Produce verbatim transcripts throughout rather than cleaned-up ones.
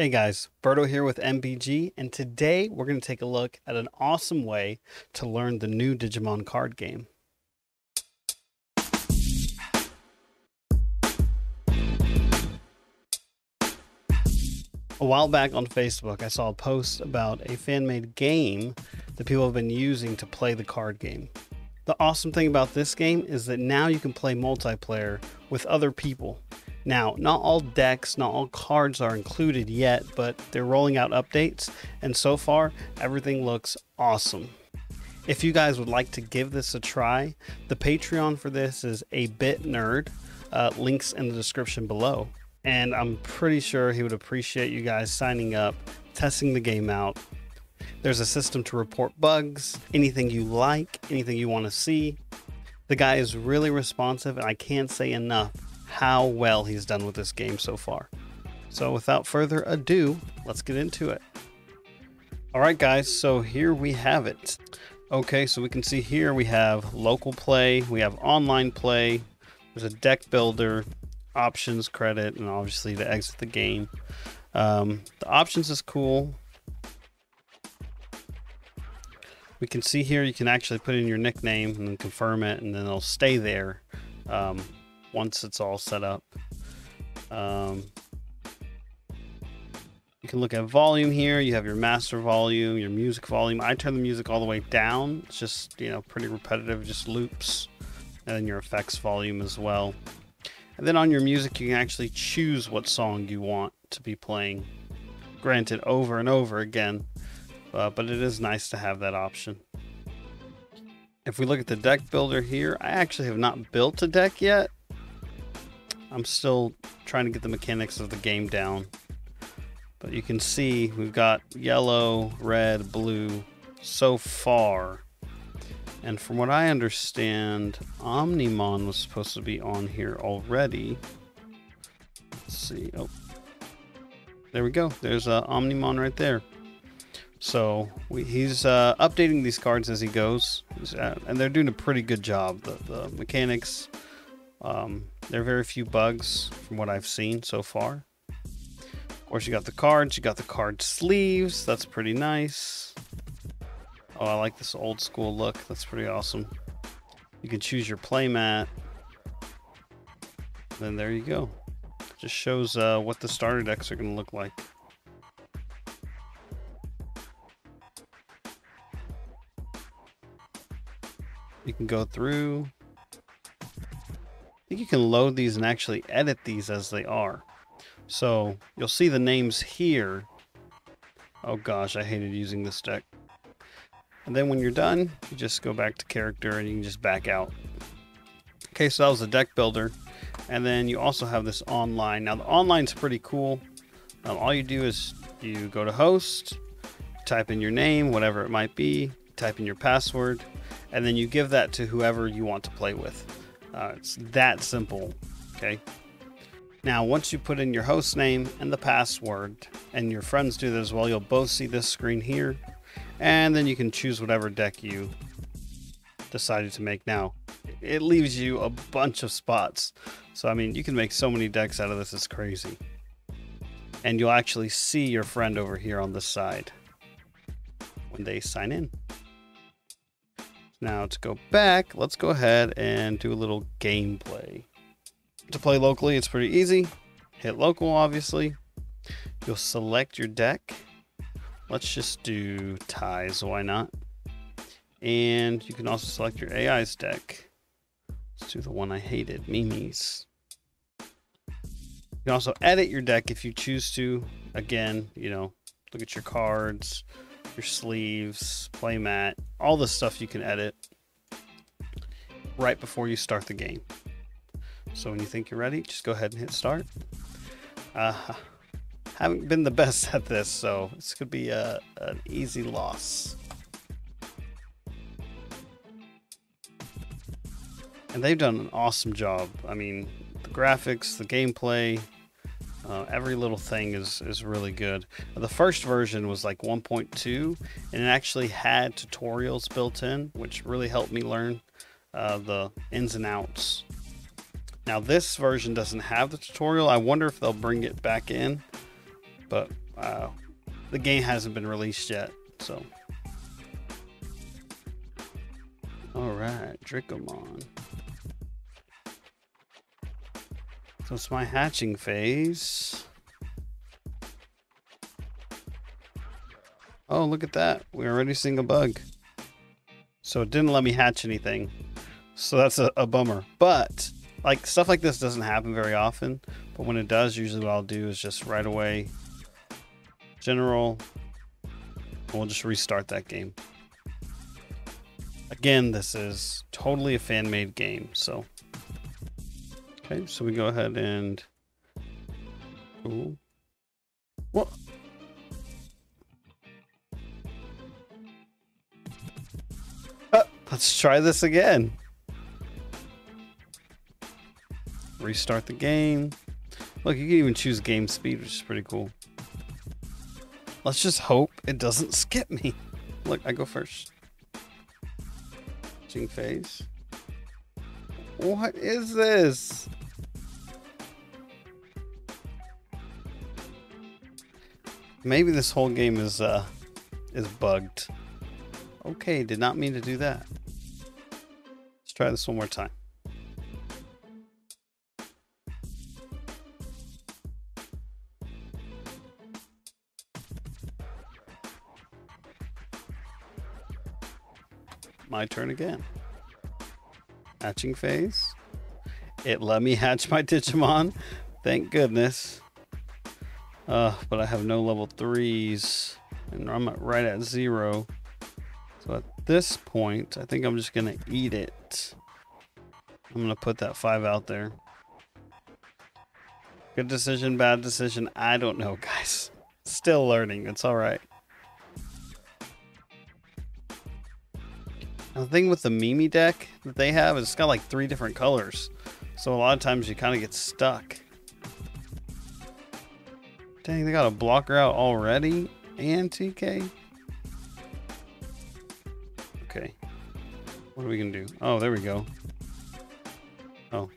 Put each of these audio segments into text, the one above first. Hey guys, Berto here with M B G, and today we're going to take a look at an awesome way to learn the new Digimon card game. A while back on Facebook, I saw a post about a fan-made game that people have been using to play the card game. The awesome thing about this game is that now you can play multiplayer with other people. Now, not all decks, not all cards are included yet, but they're rolling out updates, and so far, everything looks awesome. If you guys would like to give this a try, the Patreon for this is A Bit Nerd, uh, links in the description below. And I'm pretty sure he would appreciate you guys signing up, testing the game out. There's a system to report bugs, anything you like, anything you want to see. The guy is really responsive, and I can't say enough how well he's done with this game so far. So without further ado, let's get into it. All right guys, so here we have it. Okay, so we can see here we have local play, we have online play, there's a deck builder, options, credit, and obviously to exit the game. Um, the options is cool. We can see here you can actually put in your nickname and then confirm it, and then it'll stay there. Um, Once it's all set up, um, you can look at volume here. You have your master volume, your music volume. I turn the music all the way down. It's just, you know, pretty repetitive, just loops. And then your effects volume as well. And then on your music, you can actually choose what song you want to be playing. Granted, over and over again, uh, but it is nice to have that option. If we look at the deck builder here, I actually have not built a deck yet. I'm still trying to get the mechanics of the game down. But you can see we've got yellow, red, blue so far. And from what I understand, Omnimon was supposed to be on here already. Let's see. Oh, there we go. There's uh, Omnimon right there. So we, he's uh, updating these cards as he goes. He's, uh, and they're doing a pretty good job. The, the mechanics... Um, there are very few bugs from what I've seen so far. Of course, you got the cards, you got the card sleeves. That's pretty nice. Oh, I like this old school look. That's pretty awesome. You can choose your playmat. Then there you go. Just shows uh, what the starter decks are going to look like. You can go through. I think you can load these and actually edit these as they are. So you'll see the names here. Oh gosh, I hated using this deck. And then when you're done, you just go back to character and you can just back out. Okay, so that was the deck builder. And then you also have this online. Now the online's pretty cool. Um, all you do is you go to host, type in your name, whatever it might be, type in your password, and then you give that to whoever you want to play with. Uh, it's that simple. Okay. Now, once you put in your host name and the password, and your friends do that as well, you'll both see this screen here, and then you can choose whatever deck you decided to make. Now, it leaves you a bunch of spots. So, I mean, you can make so many decks out of this. It's crazy. And you'll actually see your friend over here on this side when they sign in. Now to go back, let's go ahead and do a little gameplay. To play locally, it's pretty easy. Hit local, obviously. You'll select your deck. Let's just do ties, why not? And you can also select your A I's deck. Let's do the one I hated, Mimi's. You can also edit your deck if you choose to. Again, you know, look at your cards, your sleeves, playmat, all the stuff you can edit right before you start the game. So when you think you're ready, just go ahead and hit start. Uh, haven't been the best at this, so this could be a, an easy loss. And they've done an awesome job. I mean, the graphics, the gameplay, Uh, every little thing is, is really good. The first version was like one point two, and it actually had tutorials built in, which really helped me learn uh, the ins and outs. Now this version doesn't have the tutorial. I wonder if they'll bring it back in, but uh, the game hasn't been released yet, so. All right, Dricomon. So it's my hatching phase. Oh, look at that. We're already seeing a bug. So it didn't let me hatch anything. So that's a, a bummer. But like stuff like this doesn't happen very often. But when it does, usually what I'll do is just right away, general, and we'll just restart that game. Again, this is totally a fan-made game, so. Okay, so we go ahead and, ooh. What? Uh, let's try this again. Restart the game. Look, you can even choose game speed, which is pretty cool. Let's just hope it doesn't skip me. Look, I go first. Phase. What is this? Maybe this whole game is uh is bugged. Okay, did not mean to do that. Let's try this one more time. My turn again. Hatching phase. It let me hatch my Digimon. Thank goodness. Uh, but I have no level threes and I'm right at zero. So at this point, I think I'm just gonna eat it. I'm gonna put that five out there. Good decision, bad decision. I don't know, guys. Still learning, it's all right. The thing with the Mimi deck that they have is it's got like three different colors. So a lot of times you kind of get stuck. Dang, they got a blocker out already and T K. Okay. What are we going to do? Oh, there we go. Oh,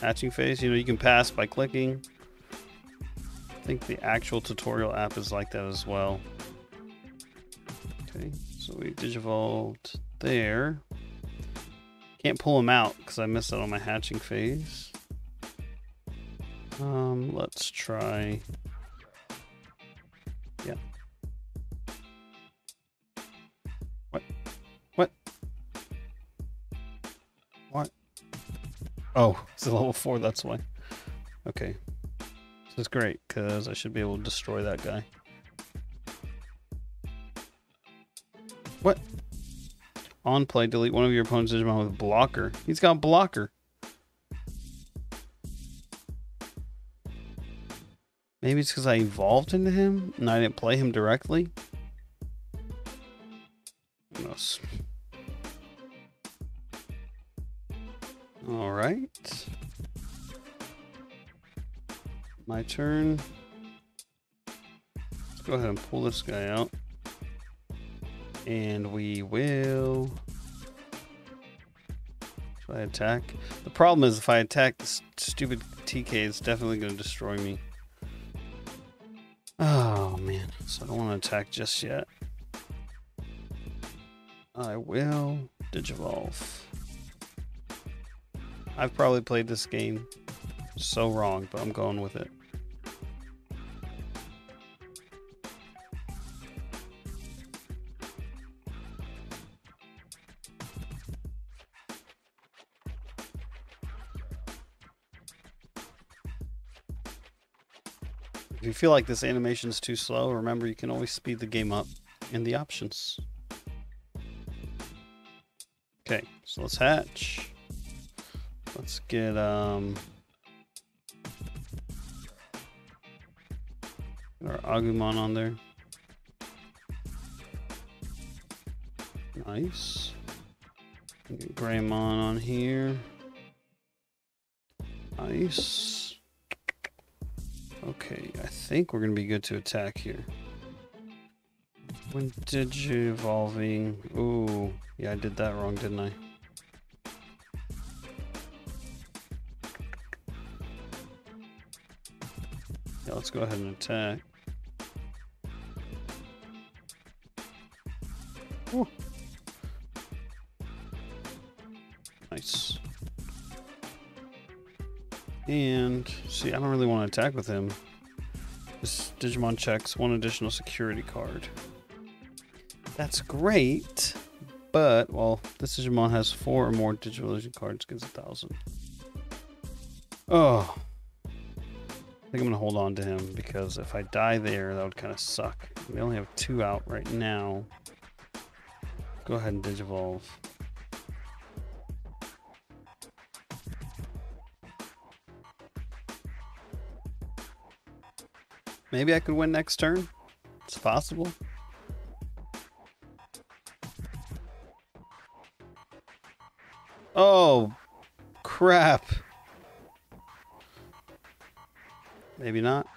hatching phase. You know, you can pass by clicking. I think the actual tutorial app is like that as well. Okay, so we digivolved. There. Can't pull them out because I missed out on my hatching phase. Um, let's try. Yeah. What? What? What? Oh, it's a level four, that's why. Okay. This is great because I should be able to destroy that guy. What? On play, delete one of your opponent's Digimon with blocker. He's got blocker. Maybe it's because I evolved into him and I didn't play him directly. Who knows? All right. My turn. Let's go ahead and pull this guy out. And we will should I attack? The problem is if I attack, this stupid T K is definitely going to destroy me. Oh man, so I don't want to attack just yet. I will digivolve. I've probably played this game so wrong, but I'm going with it. If you feel like this animation is too slow, remember you can always speed the game up in the options. Okay, so let's hatch. Let's get, um, get our Agumon on there. Nice. Get Greymon on here. Nice. Okay, I think we're gonna be good to attack here. When digivolving. Ooh, yeah, I did that wrong, didn't I? Yeah, let's go ahead and attack. Woo. Nice. And see, I don't really want to attack with him. This Digimon checks one additional security card. That's great, but well, this Digimon has four or more Digivolution cards, gives a thousand. Oh, I think I'm gonna hold on to him because if I die there, that would kind of suck. We only have two out right now. Go ahead and Digivolve. Maybe I could win next turn. It's possible. Oh, crap. Maybe not.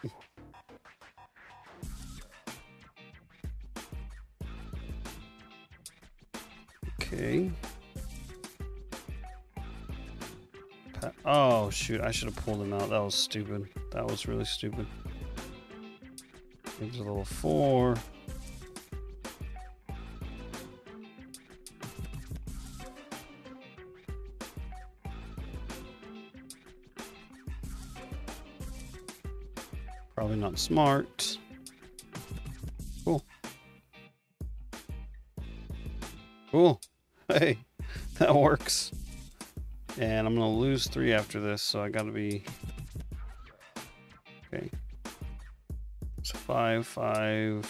Okay. Oh, shoot. I should have pulled him out. That was stupid. That was really stupid. There's a level four. Probably not smart. Cool. Cool. Hey, that works. And I'm gonna lose three after this, so I gotta be okay. So five, five.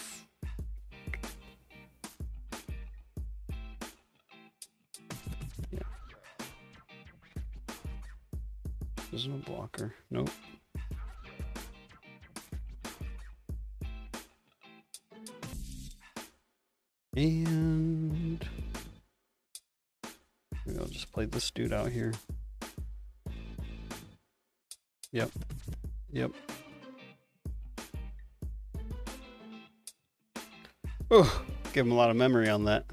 Yeah. There's no blocker. Nope. And maybe I'll just play this dude out here. Yep. Yep. Oh, give him a lot of memory on that.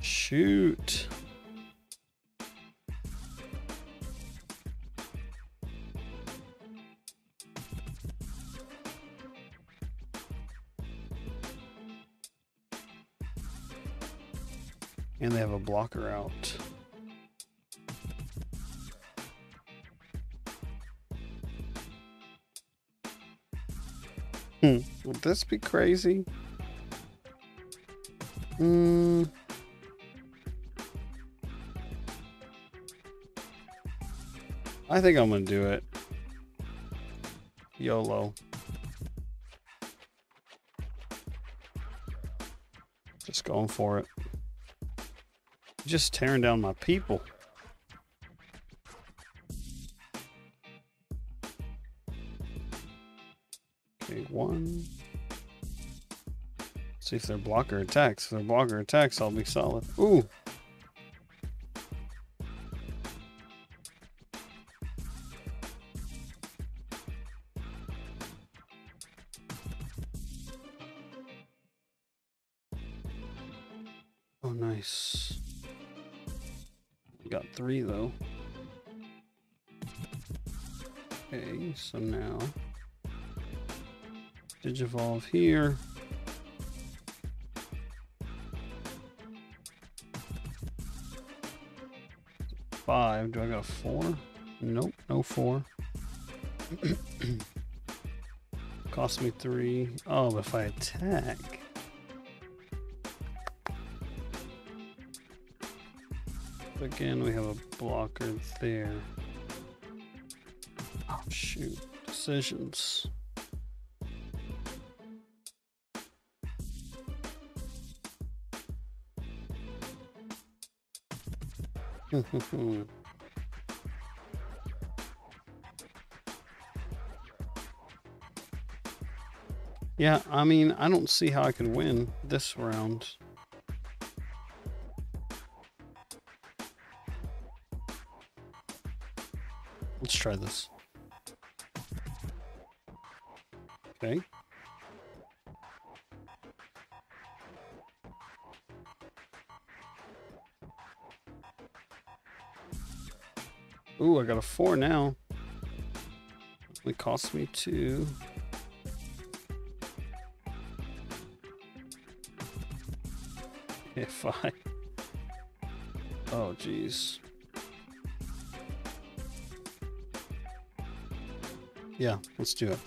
Shoot. And they have a blocker out. Hmm. Would this be crazy? Hmm. I think I'm gonna do it. YOLO. Just going for it. Just tearing down my people. Okay, one. Let's see if their blocker attacks. If their blocker attacks, I'll be solid. Ooh. Oh, nice. Got three though. Okay, so now Digivolve here. Five. Do I got a four? Nope, no four. Cost me three. Oh, but if I attack. Again, we have a blocker there. Oh, shoot. Decisions. Yeah, I mean, I don't see how I can win this round. Let's try this. Okay. Ooh, I got a four now. It cost me two. if I... Oh, geez. Yeah, let's do it.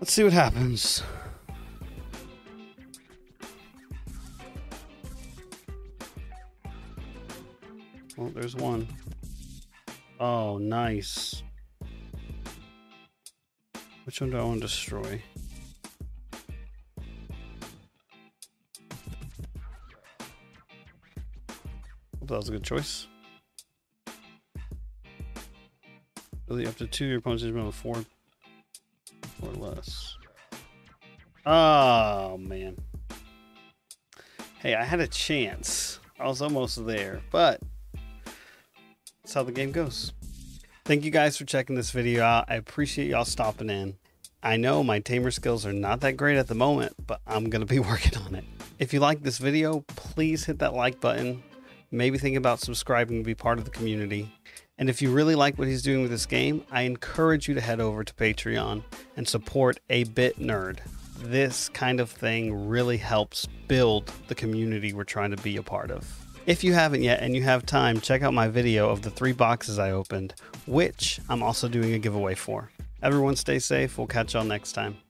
Let's see what happens. Well, there's one. Oh, nice. Which one do I want to destroy? That was a good choice. Really, up to two, your opponent's in with four or less. Oh, man. Hey, I had a chance. I was almost there, but that's how the game goes. Thank you guys for checking this video out. I appreciate y'all stopping in. I know my tamer skills are not that great at the moment, but I'm going to be working on it. If you like this video, please hit that like button. Maybe think about subscribing to be part of the community. And if you really like what he's doing with this game, I encourage you to head over to Patreon and support A Bit Nerd. This kind of thing really helps build the community we're trying to be a part of. If you haven't yet and you have time, check out my video of the three boxes I opened, which I'm also doing a giveaway for. Everyone stay safe. We'll catch y'all next time.